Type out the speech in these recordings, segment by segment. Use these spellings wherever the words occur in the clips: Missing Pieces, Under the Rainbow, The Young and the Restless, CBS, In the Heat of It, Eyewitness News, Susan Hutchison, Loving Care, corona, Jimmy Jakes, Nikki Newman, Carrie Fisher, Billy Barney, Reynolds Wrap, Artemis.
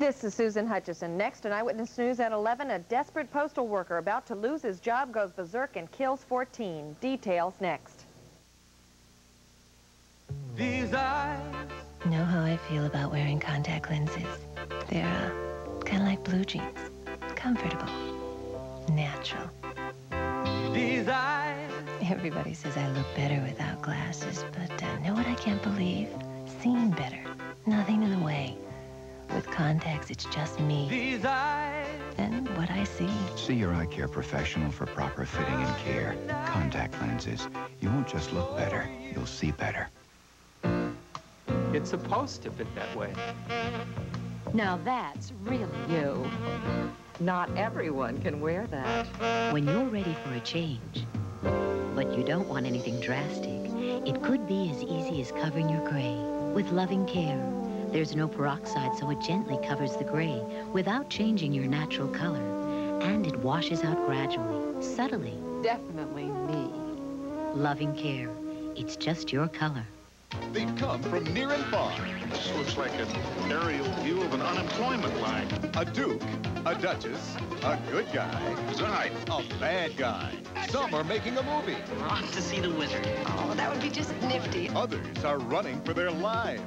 This is Susan Hutchison. Next, an Eyewitness News at 11, a desperate postal worker about to lose his job goes berserk and kills 14. Details next. These eyes know how I feel about wearing contact lenses. They're kind of like blue jeans. Comfortable. Natural. These eyes. Everybody says I look better without glasses, but know what I can't believe? Seeing better. Nothing in the way. With contacts, it's just me. These eyes. And what I see. See your eye care professional for proper fitting and care. Contact lenses. You won't just look better, you'll see better. It's supposed to fit that way. Now that's really you. Not everyone can wear that. When you're ready for a change, but you don't want anything drastic, it could be as easy as covering your gray with Loving Care. There's no peroxide, so it gently covers the gray without changing your natural color. And it washes out gradually, subtly. Definitely me. Loving Care. It's just your color. They've come from near and far. This looks like an aerial view of an unemployment line. A duke, a duchess, a good guy, right, a bad guy. Some are making a movie. We're off to see the wizard. Oh, that would be just nifty. Others are running for their lives.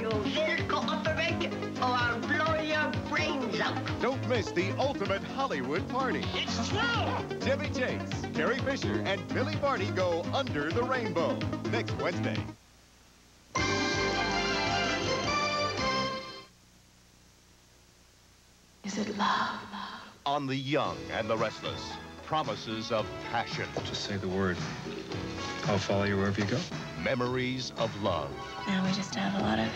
You little operate, or I'll blow your brains out. Don't miss the ultimate Hollywood party. It's true! Jimmy Jakes, Carrie Fisher, and Billy Barney go under the rainbow next Wednesday. Is it love? On The Young and the Restless, promises of passion. Just say the word. I'll follow you wherever you go. Memories of love. Now we just have a lot of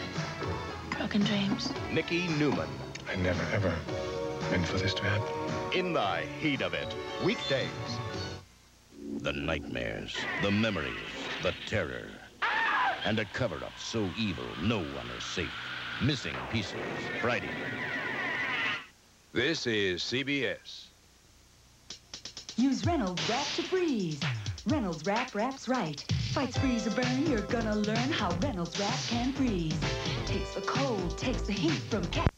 broken dreams. Nikki Newman. I never, ever meant for this to happen. In the Heat of It, weekdays. The nightmares, the memories, the terror, and a cover-up so evil no one is safe. Missing Pieces, Friday. This is CBS. Use Reynolds Wrap to freeze. Reynolds Wrap wraps right. Fights freeze or burn, you're gonna learn how Reynolds Wrap can freeze. Takes the cold, takes the heat from cat.